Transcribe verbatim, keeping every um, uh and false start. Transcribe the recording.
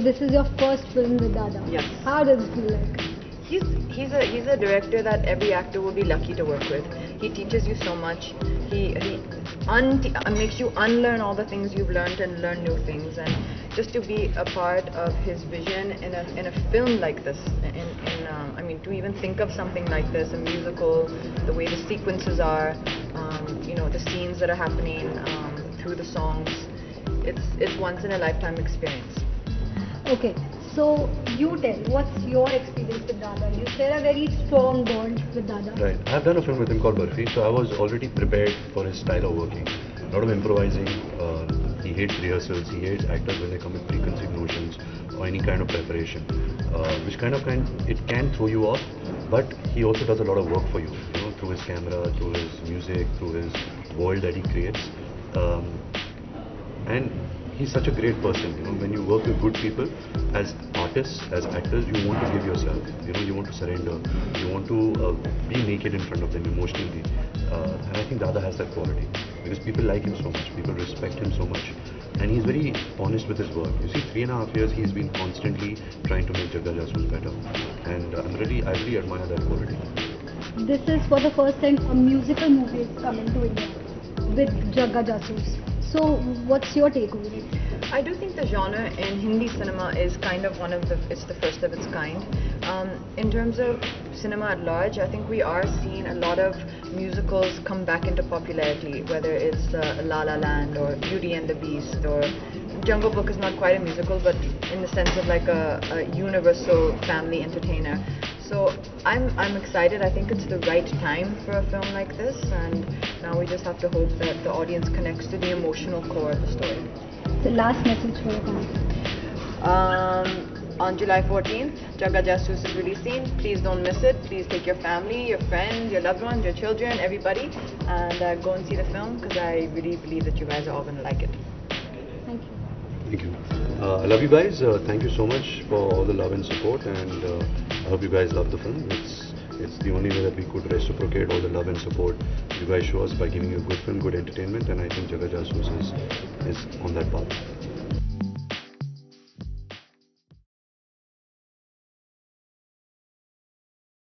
This is your first film with Dada. Yes. How does it feel like? He's he's a he's a director that every actor will be lucky to work with. He teaches you so much. He he un makes you unlearn all the things you've learned and learn new things. And just to be a part of his vision in a in a film like this, in in um, I mean, to even think of something like this, a musical, the way the sequences are, um, you know, the scenes that are happening um, through the songs. It's it's once in a lifetime experience. Okay, so you tell, what's your experience with Dada? You share a very strong bond with Dada. Right, I've done a film with him called Burfi, so I was already prepared for his style of working. A lot of improvising, uh, he hates rehearsals, he hates actors when they come with preconceived notions or any kind of preparation, uh, which kind of can, it can throw you off, but he also does a lot of work for you, you know, through his camera, through his music, through his world that he creates. Um, and he's such a great person, you know, when you work with good people, as artists, as actors, you want to give yourself, you know, you want to surrender, you want to uh, be naked in front of them emotionally, uh, and I think Dada has that quality, because people like him so much, people respect him so much, and he's very honest with his work. You see, three and a half years he's been constantly trying to make Jagga Jasoos better, and I'm really, I really admire that quality. This is for the first time a musical movie is coming to India with Jagga Jasoos. So, what's your take on it? I do think the genre in Hindi cinema is kind of one of the, it's the first of its kind. Um, in terms of cinema at large, I think we are seeing a lot of musicals come back into popularity, whether it's uh, La La Land or Beauty and the Beast, or Jungle Book is not quite a musical, but in the sense of like a, a universal family entertainer. So I'm, I'm excited. I think it's the right time for a film like this, and now we just have to hope that the audience connects to the emotional core of the story. The last message for you guys. Um, on July fourteenth, Jagga Jasoos is releasing. Please don't miss it. Please take your family, your friends, your loved ones, your children, everybody, and uh, go and see the film, because I really believe that you guys are all going to like it. Thank you. Thank you. Uh, I love you guys. Uh, thank you so much for all the love and support, and uh, I hope you guys love the film. It's it's the only way that we could reciprocate all the love and support you guys show us, by giving you a good film, good entertainment, and I think Jagga Jasoos is, is on that path.